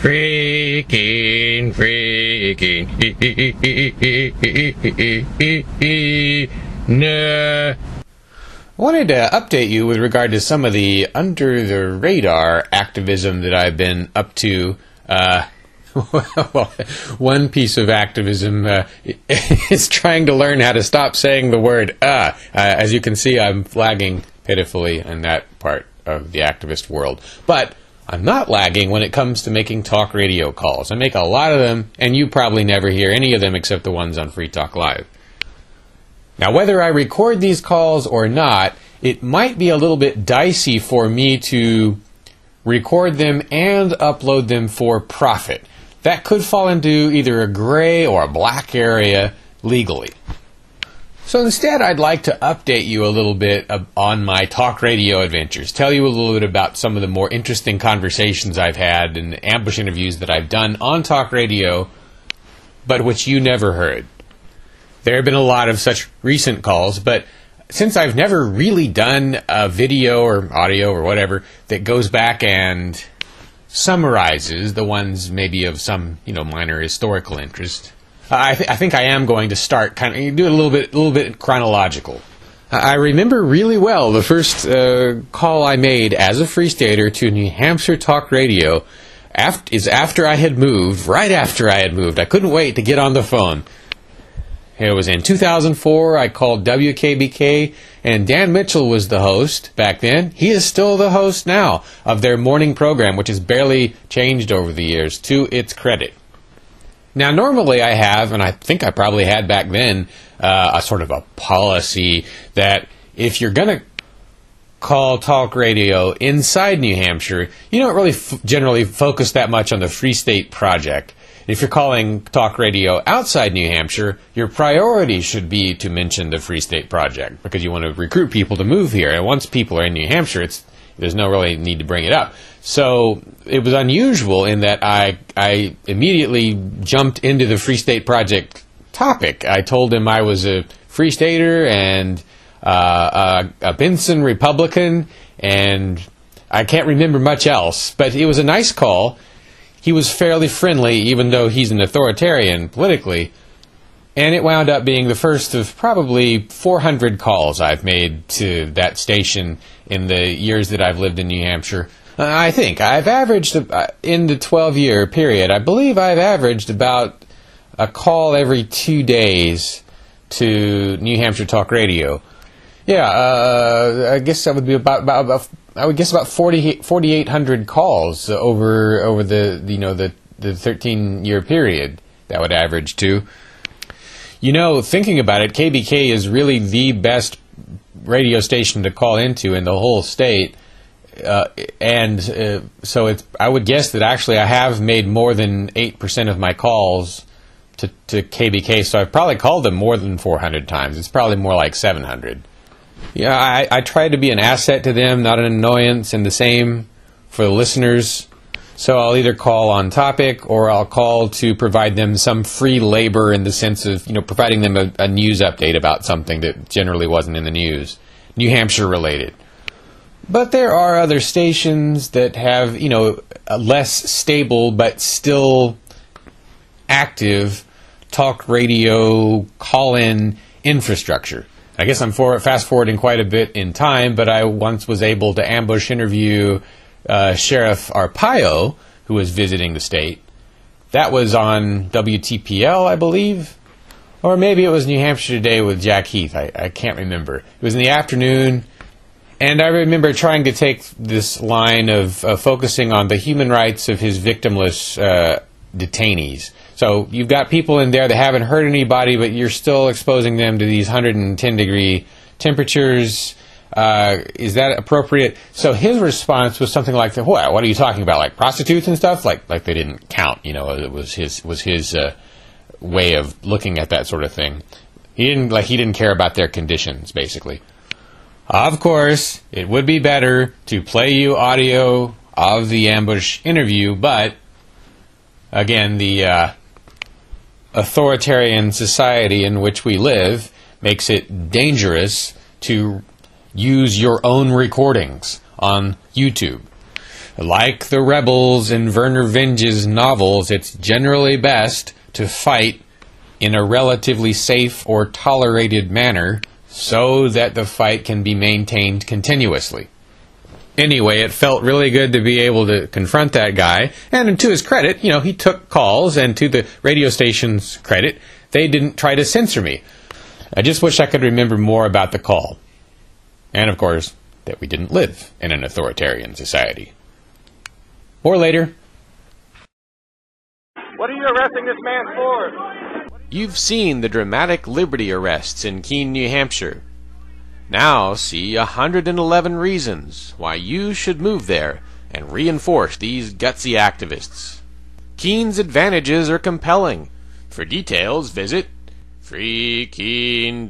Free Keen, Free Keen. No. I wanted to update you with regard to some of the under-the-radar activism that I've been up to. Well, one piece of activism is trying to learn how to stop saying the word as you can see, I'm lagging pitifully in that part of the activist world. But I'm not lagging when it comes to making talk radio calls. I make a lot of them, and you probably never hear any of them except the ones on Free Talk Live. Now, whether I record these calls or not, it might be a little bit dicey for me to record them and upload them for profit. That could fall into either a gray or a black area legally. So instead, I'd like to update you a little bit on my talk radio adventures, tell you a little bit about some of the more interesting conversations I've had and ambush interviews that I've done on talk radio, but which you never heard. There have been a lot of such recent calls, but since I've never really done a video or audio or whatever that goes back and summarizes the ones maybe of some, you know, minor historical interest, I think I am going to start kind of do it a little bit chronological. I remember really well the first call I made as a Free Stater to New Hampshire Talk Radio after I had moved, right after I had moved. I couldn't wait to get on the phone. It was in 2004. I called WKBK, and Dan Mitchell was the host back then. He is still the host now of their morning program, which has barely changed over the years, to its credit. Now, normally I have, and I think I probably had back then, a sort of a policy that if you're going to call talk radio inside New Hampshire, you don't really generally focus that much on the Free State Project. If you're calling talk radio outside New Hampshire, your priority should be to mention the Free State Project, because you want to recruit people to move here. And once people are in New Hampshire, there's no really need to bring it up. So it was unusual in that I immediately jumped into the Free State Project topic. I told him I was a Free Stater and a Benson Republican, and I can't remember much else. But it was a nice call. He was fairly friendly, even though he's an authoritarian politically, and it wound up being the first of probably 400 calls I've made to that station in the years that I've lived in New Hampshire. I think I've averaged, in the 12-year period, I believe I've averaged about a call every 2 days to New Hampshire Talk Radio. Yeah, I guess that would be about I would guess about 4,800 calls over the, you know, the 13-year period that would average to. You know, thinking about it, KBK is really the best radio station to call into in the whole state, and so it's, I would guess that actually I have made more than 8% of my calls to KBK, so I've probably called them more than 400 times. It's probably more like 700. Yeah, I try to be an asset to them, not an annoyance, and the same for the listeners. So I'll either call on topic, or I'll call to provide them some free labor in the sense of, you know, providing them a news update about something that generally wasn't in the news, New Hampshire related. But there are other stations that have, you know, a less stable but still active talk radio call-in infrastructure. I guess I'm fast-forwarding quite a bit in time, but I once was able to ambush interview Sheriff Arpaio, who was visiting the state. That was on WTPL, I believe. Or maybe it was New Hampshire Today with Jack Heath. I can't remember. It was in the afternoon, and I remember trying to take this line of focusing on the human rights of his victimless detainees. So you've got people in there that haven't hurt anybody, but you're still exposing them to these 110-degree temperatures. Is that appropriate? So his response was something like, "What are you talking about? Like prostitutes and stuff? Like they didn't count? You know, it was his way of looking at that sort of thing. He didn't care about their conditions, basically. Of course, it would be better to play you audio of the ambush interview, but again, the authoritarian society in which we live makes it dangerous to use your own recordings on YouTube. Like the rebels in Werner Vinge's novels, it's generally best to fight in a relatively safe or tolerated manner so that the fight can be maintained continuously. Anyway, it felt really good to be able to confront that guy, and to his credit, you know, he took calls, and to the radio station's credit, they didn't try to censor me. I just wish I could remember more about the call. And, of course, that we didn't live in an authoritarian society. More later. What are you arresting this man for? You've seen the dramatic liberty arrests in Keene, New Hampshire. Now see 111 reasons why you should move there and reinforce these gutsy activists. Keene's advantages are compelling. For details, visit freekeene.com.